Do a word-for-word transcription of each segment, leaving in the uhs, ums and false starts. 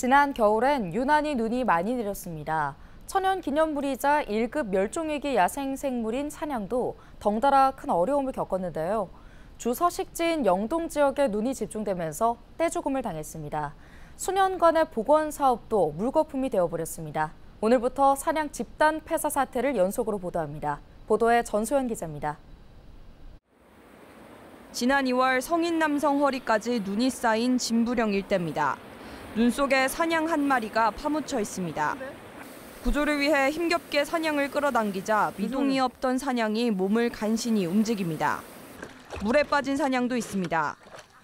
지난 겨울엔 유난히 눈이 많이 내렸습니다. 천연기념물이자 일 급 멸종위기 야생생물인 산양도 덩달아 큰 어려움을 겪었는데요. 주 서식지인 영동 지역에 눈이 집중되면서 떼죽음을 당했습니다. 수년간의 복원 사업도 물거품이 되어버렸습니다. 오늘부터 산양 집단 폐사 사태를 연속으로 보도합니다. 보도에 전소연 기자입니다. 지난 이월 성인 남성 허리까지 눈이 쌓인 진부령 일대입니다. 눈 속에 산양 한 마리가 파묻혀 있습니다. 구조를 위해 힘겹게 산양을 끌어당기자 미동이 없던 산양이 몸을 간신히 움직입니다. 물에 빠진 산양도 있습니다.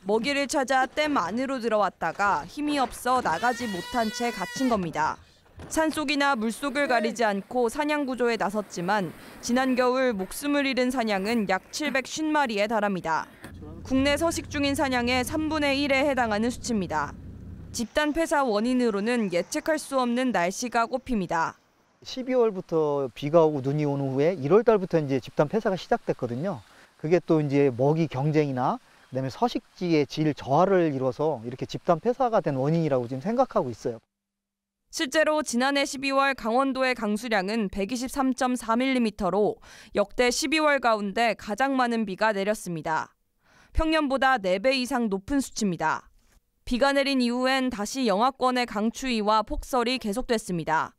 먹이를 찾아 댐 안으로 들어왔다가 힘이 없어 나가지 못한 채 갇힌 겁니다. 산속이나 물속을 가리지 않고 산양 구조에 나섰지만 지난 겨울 목숨을 잃은 산양은 약 칠백오십 마리에 달합니다. 국내 서식 중인 산양의 삼분의 일에 해당하는 수치입니다. 집단 폐사 원인으로는 예측할 수 없는 날씨가 꼽힙니다. 십이월부터 비가 오고 눈이 오는 후에 일월 달부터 이제 집단 폐사가 시작됐거든요. 그게 또 이제 먹이 경쟁이나 그다음에 서식지의 질 저하를 이뤄서 이렇게 집단 폐사가 된 원인이라고 지금 생각하고 있어요. 실제로 지난해 십이월 강원도의 강수량은 백이십삼 점 사 밀리미터로 역대 십이월 가운데 가장 많은 비가 내렸습니다. 평년보다 네 배 이상 높은 수치입니다. 비가 내린 이후엔 다시 영하권의 강추위와 폭설이 계속됐습니다.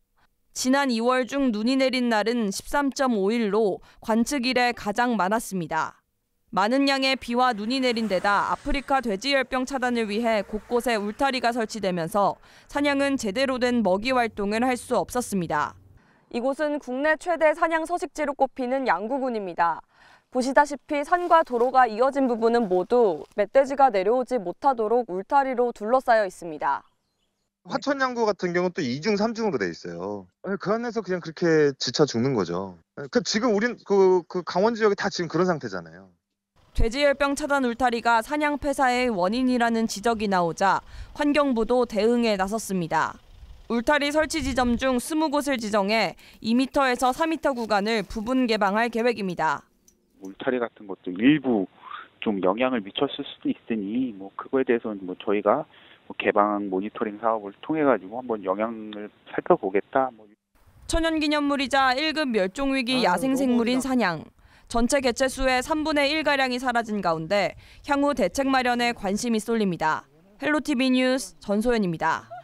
지난 이월 중 눈이 내린 날은 십삼 점 오 일로 관측 이래 가장 많았습니다. 많은 양의 비와 눈이 내린 데다 아프리카 돼지열병 차단을 위해 곳곳에 울타리가 설치되면서 산양은 제대로 된 먹이 활동을 할 수 없었습니다. 이곳은 국내 최대 산양 서식지로 꼽히는 양구군입니다. 보시다시피 산과 도로가 이어진 부분은 모두 멧돼지가 내려오지 못하도록 울타리로 둘러싸여 있습니다. 화천 양구 같은 경우는 또 이중 삼중으로 돼 있어요. 그 안에서 그냥 그렇게 지쳐 죽는 거죠. 그 지금 우린 그, 그 강원 지역이 다 지금 그런 상태잖아요. 돼지열병 차단 울타리가 산양 폐사의 원인이라는 지적이 나오자 환경부도 대응에 나섰습니다. 울타리 설치 지점 중 이십 곳을 지정해 이 미터에서 사 미터 구간을 부분 개방할 계획입니다. 울타리 같은 것도 일부 좀 영향을 미쳤을 수도 있으니 뭐 그거에 대해서는 뭐 저희가 뭐 개방 모니터링 사업을 통해 가지고 한번 영향을 살펴보겠다. 뭐. 천연기념물이자 일 급 멸종위기 아, 야생생물인 산양. 전체 개체 수의 삼분의 일 가량이 사라진 가운데 향후 대책 마련에 관심이 쏠립니다. 헬로티비 뉴스 전소연입니다.